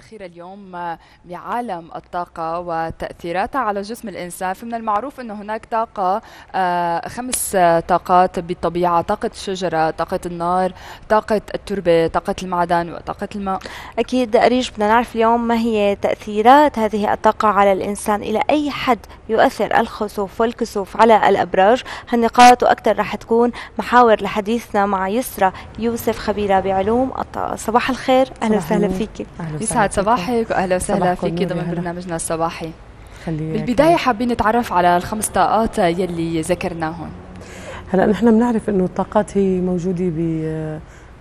الأخيرة اليوم بعالم الطاقة وتأثيراتها على جسم الإنسان. فمن المعروف أنه هناك طاقة، 5 طاقات بالطبيعة: طاقة الشجرة، طاقة النار، طاقة التربة، طاقة المعدن، وطاقة الماء. أكيد أريج، بدنا نعرف اليوم ما هي تأثيرات هذه الطاقة على الإنسان، إلى أي حد يؤثر الخسوف والكسوف على الأبراج. هالنقاط وأكثر رح تكون محاور لحديثنا مع يسرا يوسف، خبيرة بعلوم الطاقة. صباح الخير، أهلا وسهلا فيكي. يسعد صباحك وأهلا وسهلا فيكي ضمن برنامجنا الصباحي. بالبداية حابين نتعرف على ال5 طاقات يلي ذكرناهم. هلا نحن بنعرف انه الطاقات هي موجودة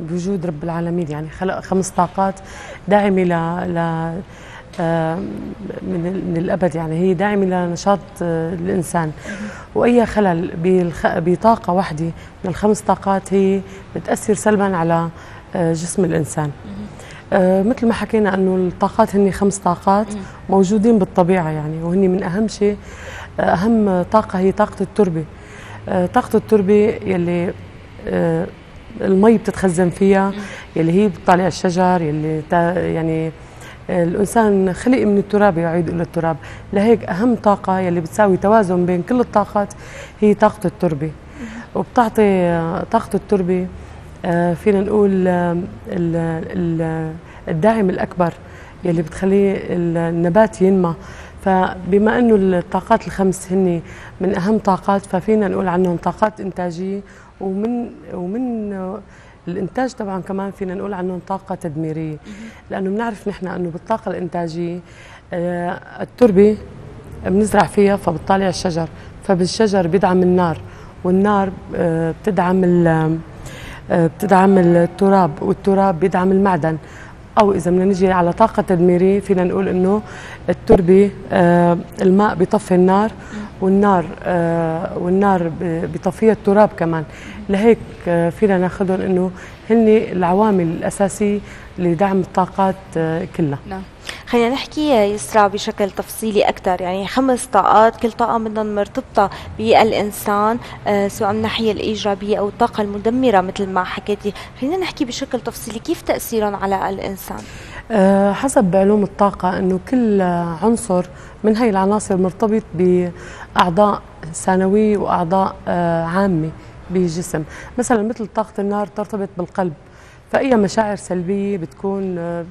بوجود رب العالمين، يعني خلق 5 طاقات داعمة ل من الأبد، يعني هي داعمة لنشاط الإنسان. وأي خلل بطاقة واحدة من ال5 طاقات هي بتأثر سلبا على جسم الإنسان. مثل ما حكينا أنه الطاقات هن 5 طاقات موجودين بالطبيعة، يعني وهن من أهم شيء. أهم طاقة هي طاقة التربة. طاقة التربة يلي المي بتتخزن فيها، يلي هي بتطلع الشجر، يلي يعني الإنسان خلق من التراب يعود إلى التراب. لهيك أهم طاقة يلي بتساوي توازن بين كل الطاقات هي طاقة التربة. وبتعطي طاقة التربة فينا نقول الداعم الأكبر يلي بتخليه النبات ينمى. فبما أنه الطاقات ال5 هن من أهم طاقات، ففينا نقول عنهم طاقات إنتاجية، ومن الإنتاج طبعا كمان فينا نقول عنهم طاقة تدميرية، لأنه بنعرف نحن أنه بالطاقة الإنتاجية التربة بنزرع فيها فبتطالع الشجر، فبالشجر بيدعم النار، والنار بتدعم التراب، والتراب بيدعم المعدن. أو إذا بدنا نجي على طاقة تدميرية فينا نقول إنه التربة الماء بيطفي النار، والنار بيطفيها التراب كمان. لهيك فينا ناخذهم إنه هن العوامل الأساسية لدعم الطاقات كلها. نعم، خلينا نحكي يسرا بشكل تفصيلي أكثر، يعني 5 طاقات كل طاقة منهم مرتبطة بالإنسان، سواء من الناحية الإيجابية أو الطاقة المدمرة مثل ما حكيتي. خلينا نحكي بشكل تفصيلي كيف تأثيرهم على الإنسان. حسب علوم الطاقة أنه كل عنصر من هاي العناصر مرتبط بأعضاء ثانوية وأعضاء عامة بجسم. مثلا مثل طاقة النار ترتبط بالقلب، فأي مشاعر سلبية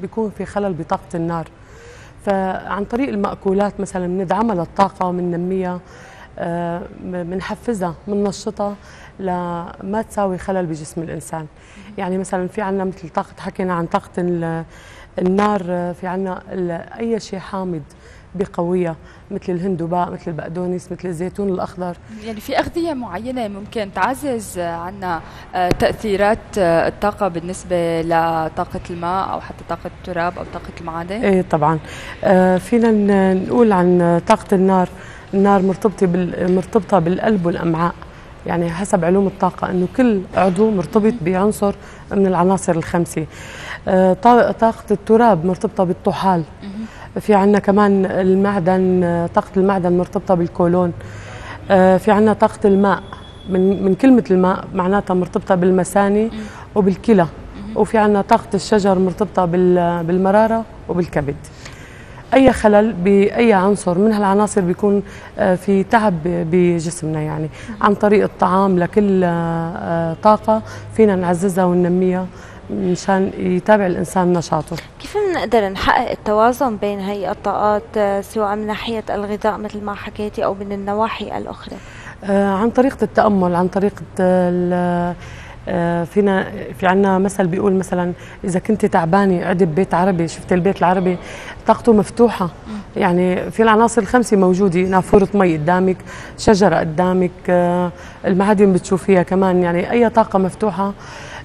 بيكون في خلل بطاقة النار، فعن طريق المأكولات مثلا بندعمها للطاقة ومننميها، بنحفزها بننشطها لما تساوي خلل بجسم الإنسان. يعني مثلا في عندنا مثل طاقة، حكينا عن طاقة النار، في عندنا أي شيء حامض بقوية مثل الهندباء، مثل البقدونس، مثل الزيتون الأخضر. يعني في أغذية معينة ممكن تعزز عنا تأثيرات الطاقة بالنسبة لطاقة الماء أو حتى طاقة التراب أو طاقة المعادن؟ إيه طبعا. فينا نقول عن طاقة النار، النار مرتبطة بالقلب والأمعاء، يعني حسب علوم الطاقة أنه كل عضو مرتبط بعنصر من العناصر ال5. طاقة التراب مرتبطة بالطحال. في عندنا كمان المعدن، طاقة المعدن مرتبطة بالكولون. في عندنا طاقة الماء، من كلمة الماء معناتها مرتبطة بالمثانة وبالكلى. وفي عندنا طاقة الشجر مرتبطة بالمرارة وبالكبد. أي خلل بأي عنصر من هالعناصر بيكون في تعب بجسمنا، يعني عن طريق الطعام لكل طاقة فينا نعززها وننميها مشان يتابع الإنسان نشاطه. كيف بنقدر نحقق التوازن بين هي الطاقات، سواء من ناحية الغذاء مثل ما حكيتي أو من النواحي الأخرى؟ عن طريقة التأمل، عن طريقة في عندنا مثل بيقول مثلا إذا كنت تعبانة قعدي ببيت عربي. شفت البيت العربي طاقته مفتوحة، يعني في العناصر ال5 موجودة، نافورة مي قدامك، شجرة قدامك، المعادن بتشوفيها كمان، يعني أي طاقة مفتوحة.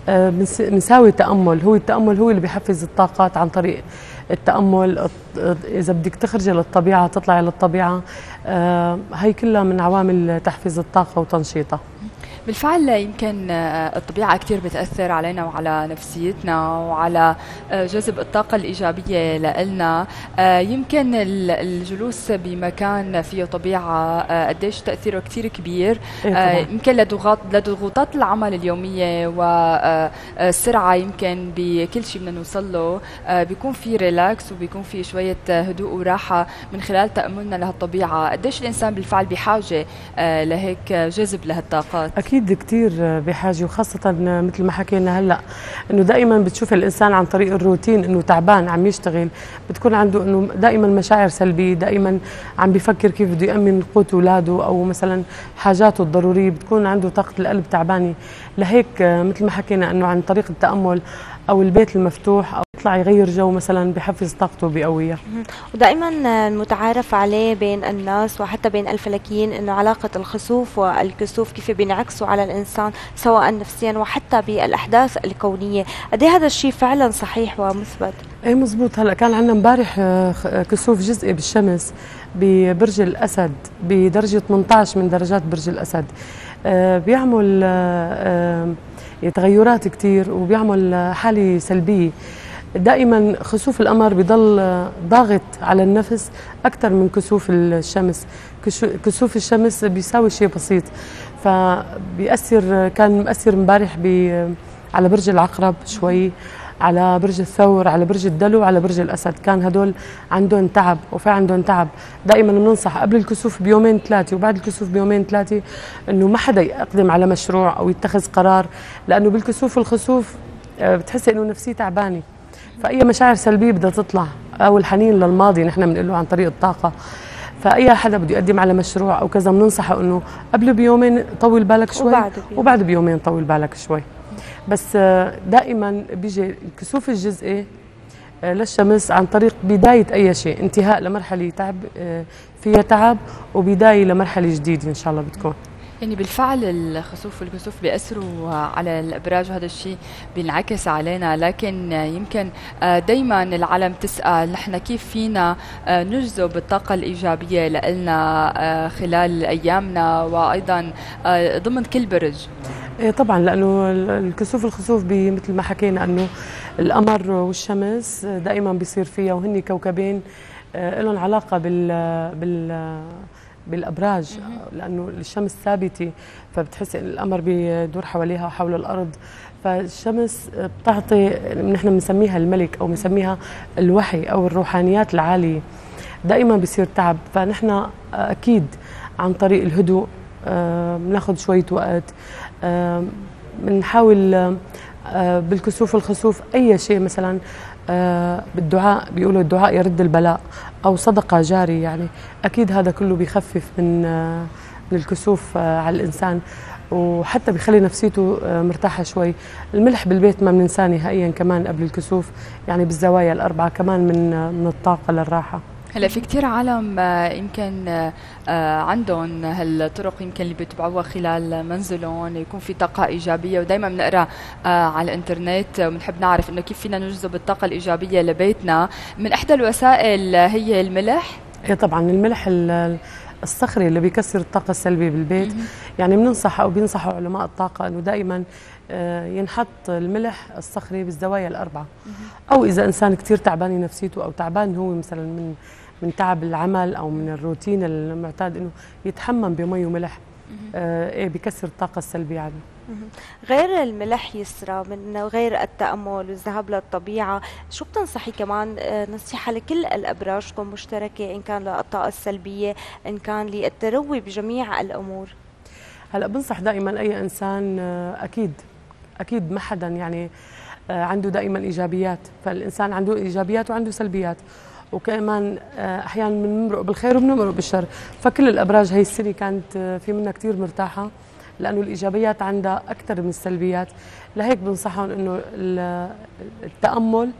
بنساوي تأمل، هو التأمل هو اللي بيحفز الطاقات. عن طريق التأمل إذا بدك تخرجي للطبيعة، تطلعي للطبيعة، هي كلها من عوامل تحفيز الطاقة وتنشيطها. بالفعل يمكن الطبيعة كتير بتأثر علينا وعلى نفسيتنا وعلى جذب الطاقة الإيجابية لنا. يمكن الجلوس بمكان فيه طبيعة قديش تأثيره كتير كبير، يمكن لضغوطات العمل اليومية والسرعة يمكن بكل شيء بدنا نوصل له، بيكون في ريلاكس وبيكون في شوية هدوء وراحة من خلال تأملنا لهالطبيعة. قديش الإنسان بالفعل بحاجة لهيك جذب لهالطاقات؟ أكيد كتير بحاجة، وخاصة مثل ما حكينا هلأ أنه دائما بتشوف الإنسان عن طريق الروتين أنه تعبان عم يشتغل، بتكون عنده أنه دائما مشاعر سلبية، دائما عم بيفكر كيف بده يأمن قوت أولاده أو مثلا حاجاته الضرورية، بتكون عنده طاقة القلب تعبانة. لهيك مثل ما حكينا أنه عن طريق التأمل أو البيت المفتوح أو يطلع يغير جو مثلا بحفز طاقته بقوية. ودائما المتعارف عليه بين الناس وحتى بين الفلكيين أنه علاقة الخسوف والكسوف كيف بينعكسوا على الإنسان سواء نفسيا وحتى بالأحداث الكونية. قد هذا الشيء فعلا صحيح ومثبت؟ ايه مزبوط. هلا كان عندنا امبارح كسوف جزئي بالشمس ببرج الأسد بدرجة 18 من درجات برج الأسد، بيعمل تغيرات كتير وبيعمل حالة سلبية. دائما خسوف القمر بضل ضاغط على النفس أكثر من كسوف الشمس، كسوف الشمس بيساوي شيء بسيط، فبيأثر كان مؤثر مبارح على برج العقرب شوي، على برج الثور، على برج الدلو، على برج الأسد. كان هدول عندهم تعب وفي عندهم تعب. دائما بننصح قبل الكسوف بيومين ثلاثة وبعد الكسوف بيومين ثلاثة أنه ما حدا يقدم على مشروع أو يتخذ قرار، لأنه بالكسوف والخسوف بتحسي أنه نفسية تعبانة، فأي مشاعر سلبية بدها تطلع أو الحنين للماضي نحن بنقوله عن طريق الطاقة، فأي حدا بده يقدم على مشروع أو كذا بننصحه أنه قبله بيومين طول بالك شوي وبعد بيومين طول بالك شوي. بس دائما بيجي الكسوف الجزئي للشمس عن طريق بداية أي شيء، انتهاء لمرحلة تعب فيها تعب وبداية لمرحلة جديدة إن شاء الله بتكون. يعني بالفعل الخسوف والكسوف بيأثروا على الأبراج وهذا الشيء بينعكس علينا، لكن يمكن دايما العالم تسأل نحن كيف فينا نجذب الطاقة الإيجابية لنا خلال أيامنا وأيضا ضمن كل برج. طبعا لأنه الكسوف والخسوف مثل ما حكينا أنه القمر والشمس دائما بيصير فيها، وهن كوكبين لهم علاقة بالأبراج، لأنه الشمس ثابتة فبتحسي القمر بيدور حواليها وحول الأرض، فالشمس بتعطي نحن بنسميها الملك أو بنسميها الوحي أو الروحانيات العالية. دائما بيصير تعب، فنحن أكيد عن طريق الهدوء بناخذ شوية وقت، بنحاول بالكسوف والخسوف أي شيء مثلا بالدعاء بيقولوا الدعاء يرد البلاء أو صدقة جارية، يعني أكيد هذا كله بيخفف من الكسوف على الإنسان وحتى بيخلي نفسيته مرتاحة شوي. الملح بالبيت ما بننساه نهائيا كمان قبل الكسوف، يعني بالزوايا الأربعة كمان من الطاقة للراحة. هلا في كثير عالم يمكن عندهم هالطرق يمكن اللي بيتبعوها خلال منزلهم يكون في طاقة إيجابية، ودائما بنقرا على الإنترنت وبنحب نعرف إنه كيف فينا نجذب الطاقة الإيجابية لبيتنا. من إحدى الوسائل هي الملح. إيه طبعا الملح الصخري اللي بيكسر الطاقة السلبية بالبيت، يعني بننصح أو بينصحوا علماء الطاقة إنه دائما ينحط الملح الصخري بالزوايا الأربعة، أو إذا إنسان كتير تعبان نفسيته أو تعبان هو مثلا من تعب العمل أو من الروتين المعتاد إنه يتحمم بمي وملح، بيكسر الطاقة السلبية عنه. غير الملح يسرا، من غير التأمل والذهاب للطبيعة، شو بتنصحي كمان نصيحة لكل الأبراج تكون مشتركة إن كان للطاقة السلبية إن كان للتروي بجميع الأمور؟ هلا بنصح دائما أي إنسان أكيد ما حدا يعني عنده دائما إيجابيات، فالإنسان عنده إيجابيات وعنده سلبيات، وكمان أحيانا بنمرق بالخير وبنمرق بالشر، فكل الأبراج هي السنة كانت في منها كتير مرتاحة لأنه الإيجابيات عندها أكثر من السلبيات. لهيك بنصحهم إنه التأمل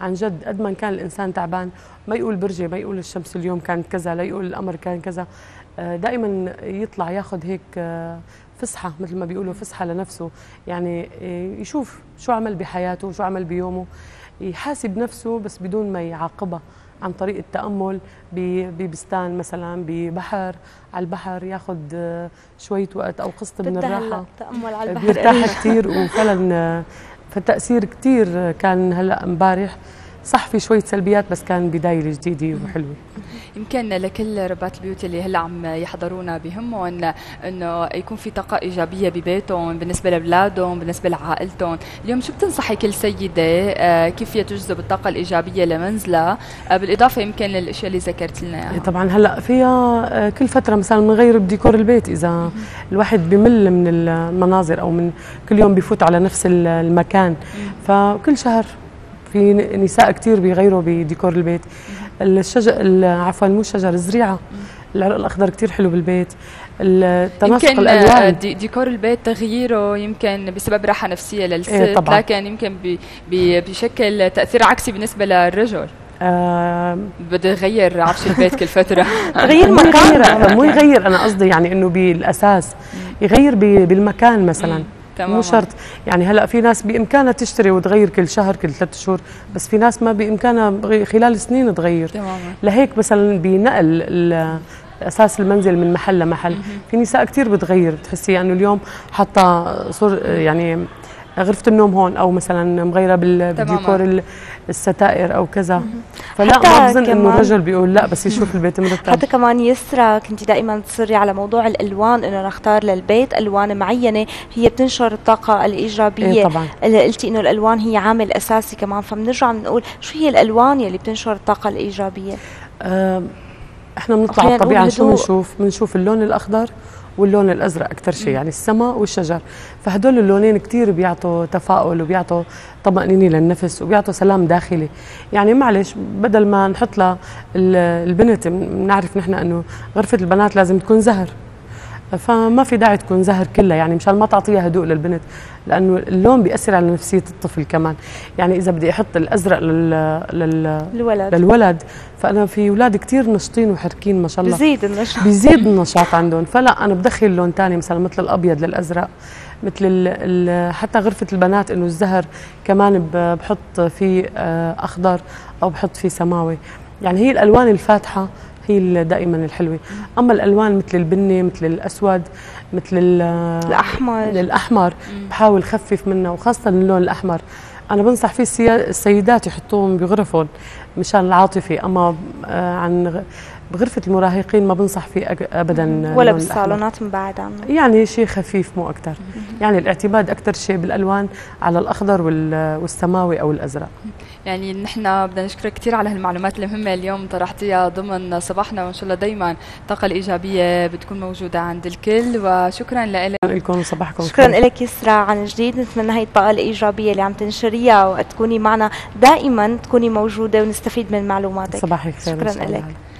عن جد قد ما كان الإنسان تعبان، ما يقول برجي، ما يقول الشمس اليوم كانت كذا، لا يقول القمر كان كذا، دائما يطلع ياخذ هيك فسحة مثل ما بيقولوا، فسحة لنفسه، يعني يشوف شو عمل بحياته وشو عمل بيومه، يحاسب نفسه بس بدون ما يعاقبها، عن طريق التأمل ببستان مثلا، ببحر، على البحر ياخذ شوية وقت أو قسط من الراحة، التأمل على البحر بيرتاح كثير. وفعلا فالتأثير كثير كان. هلا امبارح صح في شوية سلبيات بس كان بداية جديدة وحلوة. يمكن لكل ربات البيوت اللي هلا عم يحضرونا بهمهم انه يكون في طاقة ايجابية ببيتهم، بالنسبة لاولادهم، بالنسبة لعائلتهم. اليوم شو بتنصحي كل سيدة كيف تجذب الطاقة الايجابية لمنزلها، بالاضافة يمكن للاشياء اللي ذكرت لنا اياها؟ طبعا هلا فيها كل فترة مثلا بنغير بديكور البيت، اذا الواحد بمل من المناظر او من كل يوم بفوت على نفس المكان. فكل شهر في نساء كثير بيغيروا بديكور البيت. الشجر، عفوا مو شجر، الزريعه، العرق الاخضر كثير حلو بالبيت. التناسق الالوان، ديكور البيت تغييره يمكن بسبب راحه نفسيه للست، لكن يمكن بشكل تاثير عكسي بالنسبه للرجل. بده يغير عفش البيت كل فتره. تغيير مكان، مو يغير، انا قصدي يعني انه بالاساس يغير بالمكان مثلا، مو شرط. يعني هلا في ناس بامكانها تشتري وتغير كل شهر كل 3 شهور، بس في ناس ما بامكانها خلال سنين تغير. تماما. لهيك مثلا بنقل اساس المنزل من محل لمحل. في نساء كثير بتغير، بتحسي يعني اليوم حاطه يعني غرفه النوم هون، او مثلا مغيره بالديكور الستائر او كذا. فلا ما بظن انه الرجل بيقول لا بس يشوف البيت مرتب. حتى كمان يسرا كنتي دائما تصري على موضوع الالوان، انه نختار للبيت الوان معينه هي بتنشر الطاقه الايجابيه. طبعا قلتي انه الالوان هي عامل اساسي كمان، فبنرجع بنقول شو هي الالوان يلي بتنشر الطاقه الايجابيه؟ احنا بنطلع على الطبيعه، شو بنشوف؟ بنشوف اللون الاخضر واللون الازرق اكثر شيء، يعني السماء والشجر. فهدول اللونين كثير بيعطوا تفاؤل وبيعطوا طمأنينه للنفس وبيعطوا سلام داخلي. يعني معلش بدل ما نحط لها البنت، بنعرف نحن انه غرفه البنات لازم تكون زهر، فما في داعي تكون زهر كلها، يعني مشان ما تعطيها هدوء للبنت، لانه اللون بيأثر على نفسيه الطفل كمان. يعني اذا بدي احط الازرق للولد، فانا في اولاد كثير نشطين وحركين ما شاء الله، بيزيد النشاط عندهم. فلا انا بدخل لون ثاني مثلا، مثل الابيض للازرق، مثل حتى غرفه البنات انه الزهر كمان بحط فيه اخضر او بحط فيه سماوي. يعني هي الالوان الفاتحه هي دائما الحلوه. اما الالوان مثل البني، مثل الاسود، مثل الاحمر بحاول خفف منها، وخاصه اللون الاحمر انا بنصح فيه السيدات يحطوهم بغرفهم مشان العاطفه. اما عن بغرفه المراهقين ما بنصح فيه ابدا، ولا بالصالونات مبعد عنه، يعني شيء خفيف مو اكثر. يعني الاعتماد اكثر شيء بالالوان على الاخضر والسماوي او الازرق. يعني نحن بدنا نشكرك كثير على هالمعلومات المهمه اليوم طرحتيها ضمن صباحنا، وان شاء الله دائما الطاقه الايجابيه بتكون موجوده عند الكل. وشكرا لكم وصباحكم. شكرا لك يسرا عن جديد، نتمنى هي الطاقه الايجابيه اللي عم تنشريها وتكوني معنا دائما تكوني موجوده ونستفيد من معلوماتك. صباحك خير. شكرا لك.